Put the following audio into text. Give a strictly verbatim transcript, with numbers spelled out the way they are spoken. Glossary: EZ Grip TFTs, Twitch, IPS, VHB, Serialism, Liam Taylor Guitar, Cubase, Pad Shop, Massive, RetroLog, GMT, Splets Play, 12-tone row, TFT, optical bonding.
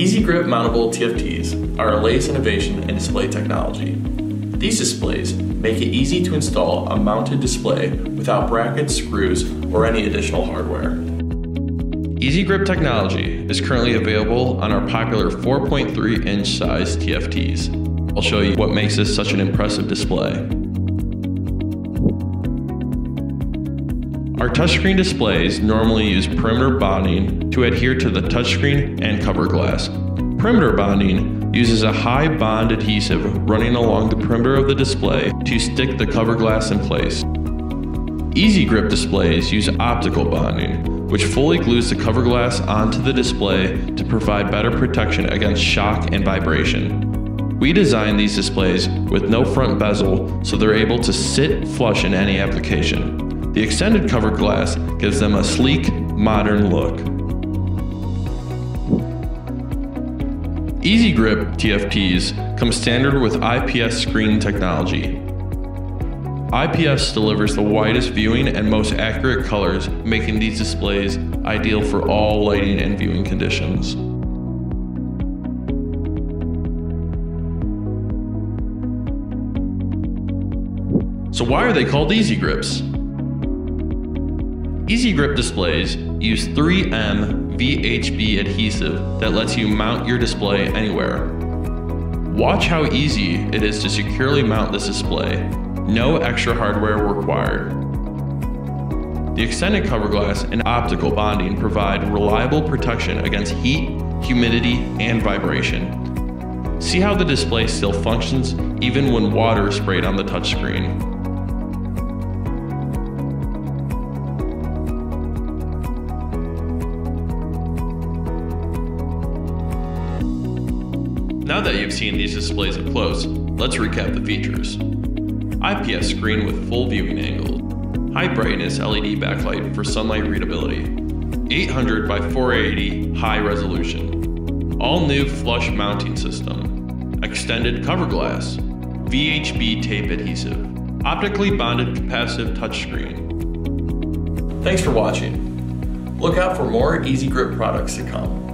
E Z Grip mountable T F Ts are our latest innovation in display technology. These displays make it easy to install a mounted display without brackets, screws, or any additional hardware. E Z Grip technology is currently available on our popular four point three inch size T F Ts. I'll show you what makes this such an impressive display. Our touchscreen displays normally use perimeter bonding to adhere to the touchscreen and cover glass. Perimeter bonding uses a high bond adhesive running along the perimeter of the display to stick the cover glass in place. E Z Grip displays use optical bonding, which fully glues the cover glass onto the display to provide better protection against shock and vibration. We designed these displays with no front bezel, so they're able to sit flush in any application. The extended cover glass gives them a sleek, modern look. E Z Grip T F Ts come standard with I P S screen technology. I P S delivers the widest viewing and most accurate colors, making these displays ideal for all lighting and viewing conditions. So why are they called E Z Grips? E Z Grip displays use three M V H B adhesive that lets you mount your display anywhere. Watch how easy it is to securely mount this display. No extra hardware required. The extended cover glass and optical bonding provide reliable protection against heat, humidity, and vibration. See how the display still functions even when water is sprayed on the touchscreen. Now that you've seen these displays up close, let's recap the features. I P S screen with full viewing angle, high brightness L E D backlight for sunlight readability, eight hundred by four eighty high resolution, all new flush mounting system, extended cover glass, V H B tape adhesive, optically bonded capacitive touchscreen. Thanks for watching. Look out for more E Z Grip products to come.